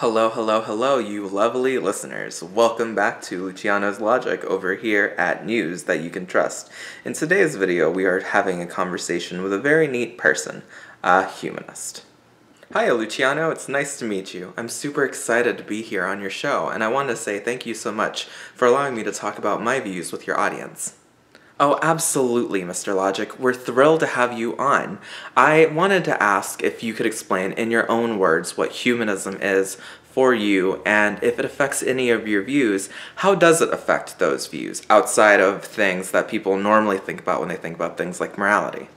Hello, hello, hello, you lovely listeners. Welcome back to Luciano's Logic over here at News That You Can Trust. In today's video, we are having a conversation with a very neat person, a humanist. Hi, Luciano. It's nice to meet you. I'm super excited to be here on your show, and I want to say thank you so much for allowing me to talk about my views with your audience. Oh, absolutely, Mr. Logic. We're thrilled to have you on. I wanted to ask if you could explain in your own words what humanism is for you, and if it affects any of your views, how does it affect those views outside of things that people normally think about when they think about things like morality?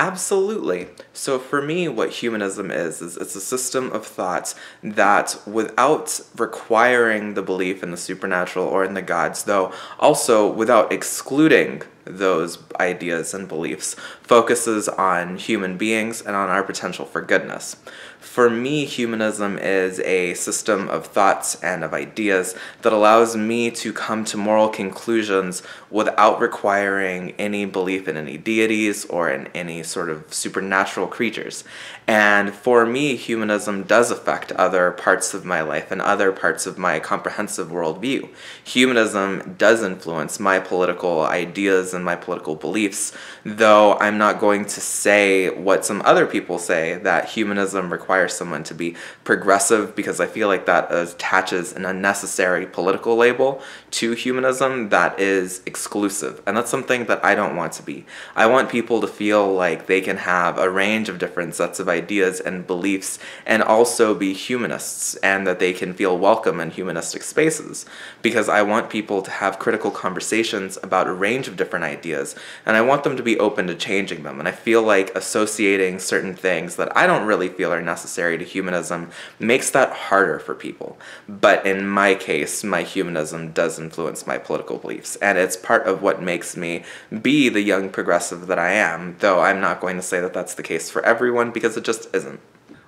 Absolutely. So for me, what humanism is it's a system of thoughts that, without requiring the belief in the supernatural or in the gods, though also without excluding those ideas and beliefs, focuses on human beings and on our potential for goodness. For me, humanism is a system of thoughts and of ideas that allows me to come to moral conclusions without requiring any belief in any deities or in any sort of supernatural creatures. And for me, humanism does affect other parts of my life and other parts of my comprehensive worldview. Humanism does influence my political ideas and my political beliefs, though I'm not going to say what some other people say, that humanism requires someone to be progressive, because I feel like that attaches an unnecessary political label to humanism that is exclusive, and that's something that I don't want to be. I want people to feel like they can have a range of different sets of ideas and beliefs and also be humanists, and that they can feel welcome in humanistic spaces, because I want people to have critical conversations about a range of different ideas, and I want them to be open to changing them. And I feel like associating certain things that I don't really feel are necessary to humanism makes that harder for people. But in my case, my humanism does influence my political beliefs, and it's part of what makes me be the young progressive that I am, though I'm not going to say that that's the case for everyone, because it just isn't.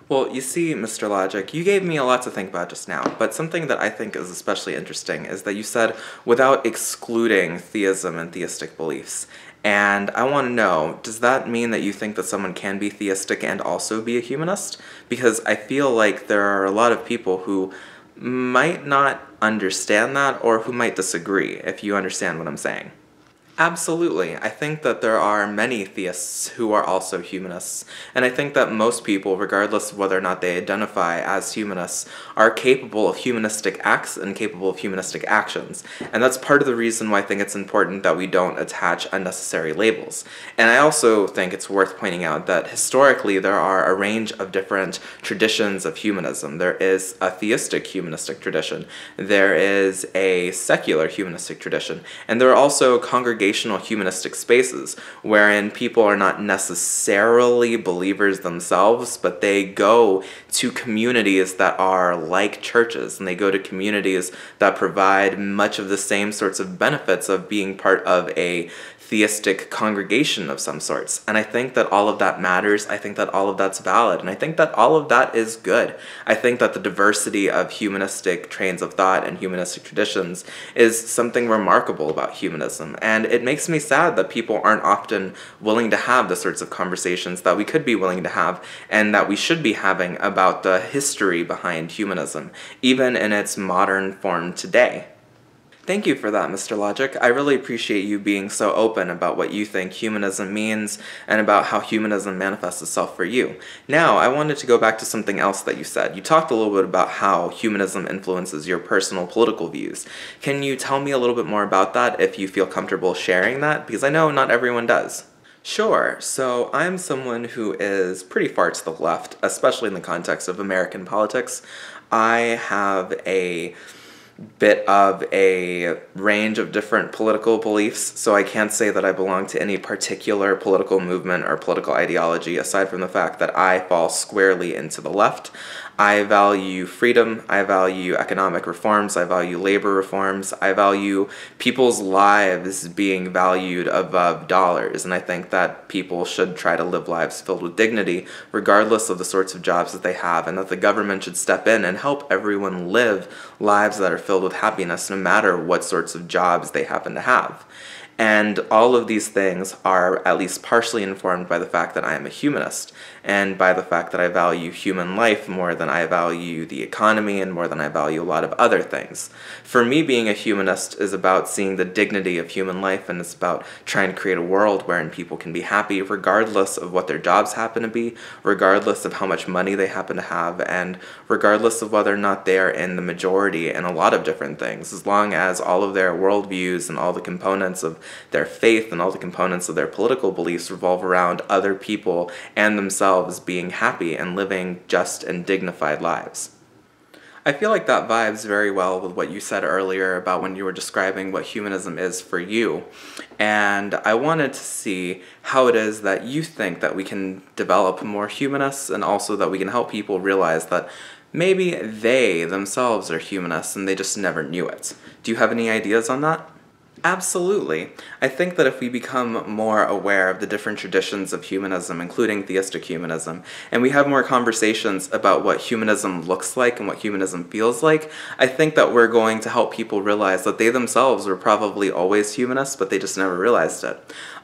Well, you see, Mr. Logic, you gave me a lot to think about just now, but something that I think is especially interesting is that you said without excluding theism and theistic beliefs. And I want to know, does that mean that you think that someone can be theistic and also be a humanist? Because I feel like there are a lot of people who might not understand that, or who might disagree, if you understand what I'm saying. Absolutely. I think that there are many theists who are also humanists, and I think that most people, regardless of whether or not they identify as humanists, are capable of humanistic acts and capable of humanistic actions. And that's part of the reason why I think it's important that we don't attach unnecessary labels. And I also think it's worth pointing out that historically there are a range of different traditions of humanism. There is a theistic humanistic tradition, there is a secular humanistic tradition, and there are also congregations humanistic spaces wherein people are not necessarily believers themselves, but they go to communities that are like churches, and they go to communities that provide much of the same sorts of benefits of being part of a theistic congregation of some sorts. And I think that all of that matters. I think that all of that's valid. And I think that all of that is good. I think that the diversity of humanistic trains of thought and humanistic traditions is something remarkable about humanism. And it makes me sad that people aren't often willing to have the sorts of conversations that we could be willing to have and that we should be having about the history behind humanism, even in its modern form today. Thank you for that, Mr. Logic. I really appreciate you being so open about what you think humanism means and about how humanism manifests itself for you. Now, I wanted to go back to something else that you said. You talked a little bit about how humanism influences your personal political views. Can you tell me a little bit more about that, if you feel comfortable sharing that? Because I know not everyone does. Sure. So I'm someone who is pretty far to the left, especially in the context of American politics. I have a bit of a range of different political beliefs, so I can't say that I belong to any particular political movement or political ideology, aside from the fact that I fall squarely into the left. I value freedom, I value economic reforms, I value labor reforms, I value people's lives being valued above dollars, and I think that people should try to live lives filled with dignity, regardless of the sorts of jobs that they have, and that the government should step in and help everyone live lives that are filled with happiness, no matter what sorts of jobs they happen to have. And all of these things are at least partially informed by the fact that I am a humanist, and by the fact that I value human life more than I value the economy and more than I value a lot of other things. For me, being a humanist is about seeing the dignity of human life, and it's about trying to create a world wherein people can be happy regardless of what their jobs happen to be, regardless of how much money they happen to have, and regardless of whether or not they are in the majority in a lot of different things, as long as all of their worldviews and all the components of their faith and all the components of their political beliefs revolve around other people and themselves being happy and living just and dignified lives. I feel like that vibes very well with what you said earlier about when you were describing what humanism is for you. And I wanted to see how it is that you think that we can develop more humanists, and also that we can help people realize that maybe they themselves are humanists and they just never knew it. Do you have any ideas on that? Absolutely. I think that if we become more aware of the different traditions of humanism, including theistic humanism, and we have more conversations about what humanism looks like and what humanism feels like, I think that we're going to help people realize that they themselves were probably always humanists, but they just never realized it.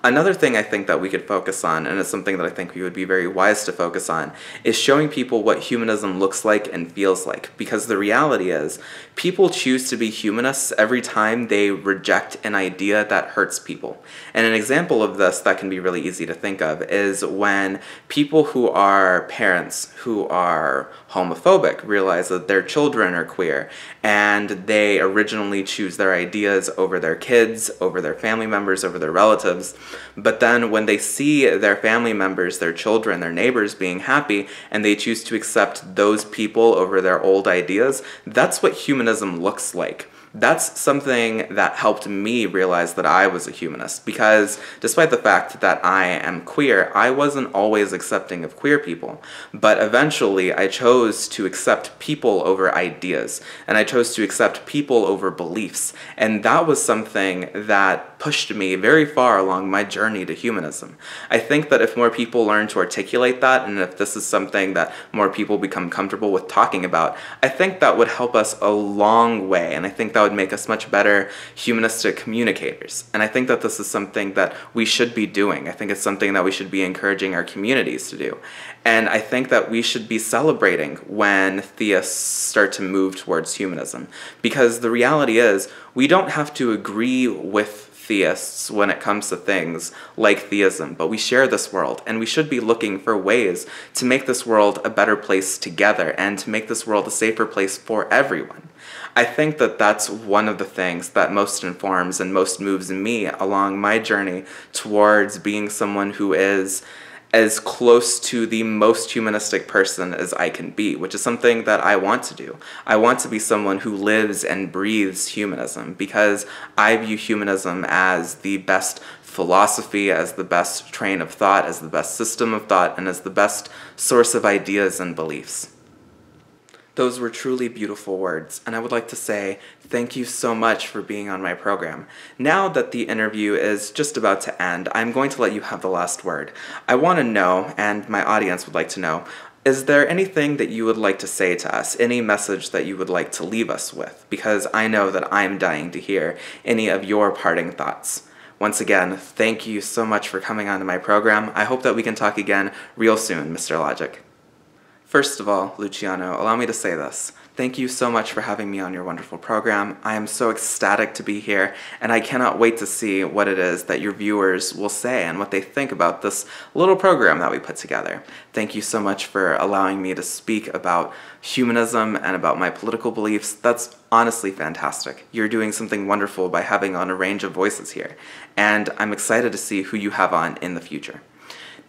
Another thing I think that we could focus on, and it's something that I think we would be very wise to focus on, is showing people what humanism looks like and feels like. Because the reality is, people choose to be humanists every time they reject an idea that hurts people. And an example of this that can be really easy to think of is when people who are parents who are homophobic realize that their children are queer, and they originally choose their ideas over their kids, over their family members, over their relatives, but then when they see their family members, their children, their neighbors being happy, and they choose to accept those people over their old ideas, that's what humanism looks like. That's something that helped me realize that I was a humanist, because despite the fact that I am queer, I wasn't always accepting of queer people. But eventually, I chose to accept people over ideas, and I chose to accept people over beliefs. And that was something that pushed me very far along my journey to humanism. I think that if more people learn to articulate that, and if this is something that more people become comfortable with talking about, I think that would help us a long way, and I think that would make us much better humanistic communicators. And I think that this is something that we should be doing. I think it's something that we should be encouraging our communities to do. And I think that we should be celebrating when theists start to move towards humanism. Because the reality is, we don't have to agree with theists when it comes to things like theism, but we share this world, and we should be looking for ways to make this world a better place together, and to make this world a safer place for everyone. I think that that's one of the things that most informs and most moves me along my journey towards being someone who is as close to the most humanistic person as I can be, which is something that I want to do. I want to be someone who lives and breathes humanism, because I view humanism as the best philosophy, as the best train of thought, as the best system of thought, and as the best source of ideas and beliefs. Those were truly beautiful words, and I would like to say thank you so much for being on my program. Now that the interview is just about to end, I'm going to let you have the last word. I want to know, and my audience would like to know, is there anything that you would like to say to us, any message that you would like to leave us with? Because I know that I'm dying to hear any of your parting thoughts. Once again, thank you so much for coming onto my program. I hope that we can talk again real soon, Mr. Logic. First of all, Luciano, allow me to say this. Thank you so much for having me on your wonderful program. I am so ecstatic to be here, and I cannot wait to see what it is that your viewers will say and what they think about this little program that we put together. Thank you so much for allowing me to speak about humanism and about my political beliefs. That's honestly fantastic. You're doing something wonderful by having on a range of voices here, and I'm excited to see who you have on in the future.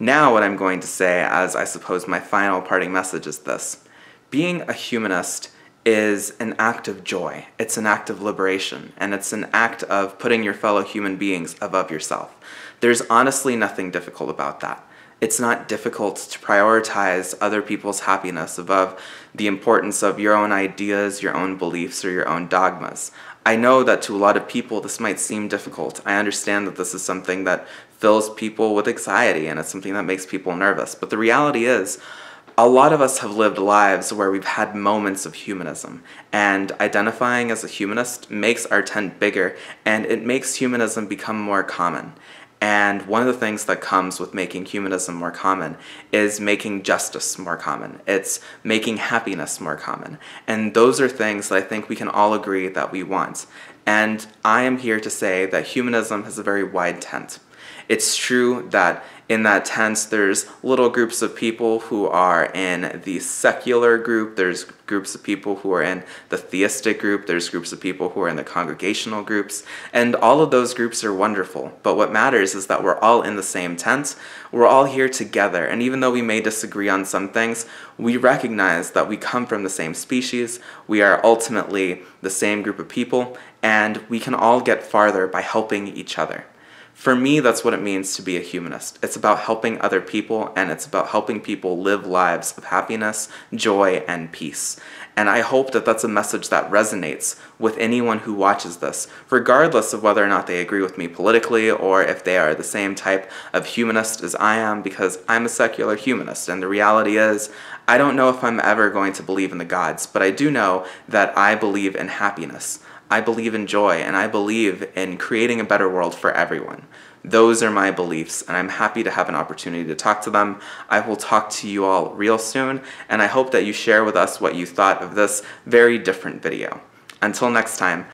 Now what I'm going to say, as I suppose my final parting message, is this. Being a humanist is an act of joy, it's an act of liberation, and it's an act of putting your fellow human beings above yourself. There's honestly nothing difficult about that. It's not difficult to prioritize other people's happiness above the importance of your own ideas, your own beliefs, or your own dogmas. I know that to a lot of people this might seem difficult. I understand that this is something that fills people with anxiety, and it's something that makes people nervous. But the reality is, A lot of us have lived lives where we've had moments of humanism, and identifying as a humanist makes our tent bigger, and it makes humanism become more common. And one of the things that comes with making humanism more common is making justice more common. It's making happiness more common. And those are things that I think we can all agree that we want. And I am here to say that humanism has a very wide tent. It's true that in that tent, there's little groups of people who are in the secular group, there's groups of people who are in the theistic group, there's groups of people who are in the congregational groups, and all of those groups are wonderful. But what matters is that we're all in the same tent, we're all here together, and even though we may disagree on some things, we recognize that we come from the same species, we are ultimately the same group of people, and we can all get farther by helping each other. For me, that's what it means to be a humanist. It's about helping other people, and it's about helping people live lives of happiness, joy, and peace. And I hope that that's a message that resonates with anyone who watches this, regardless of whether or not they agree with me politically, or if they are the same type of humanist as I am, because I'm a secular humanist, and the reality is, I don't know if I'm ever going to believe in the gods, but I do know that I believe in happiness. I believe in joy, and I believe in creating a better world for everyone. Those are my beliefs, and I'm happy to have an opportunity to talk to them. I will talk to you all real soon, and I hope that you share with us what you thought of this very different video. Until next time.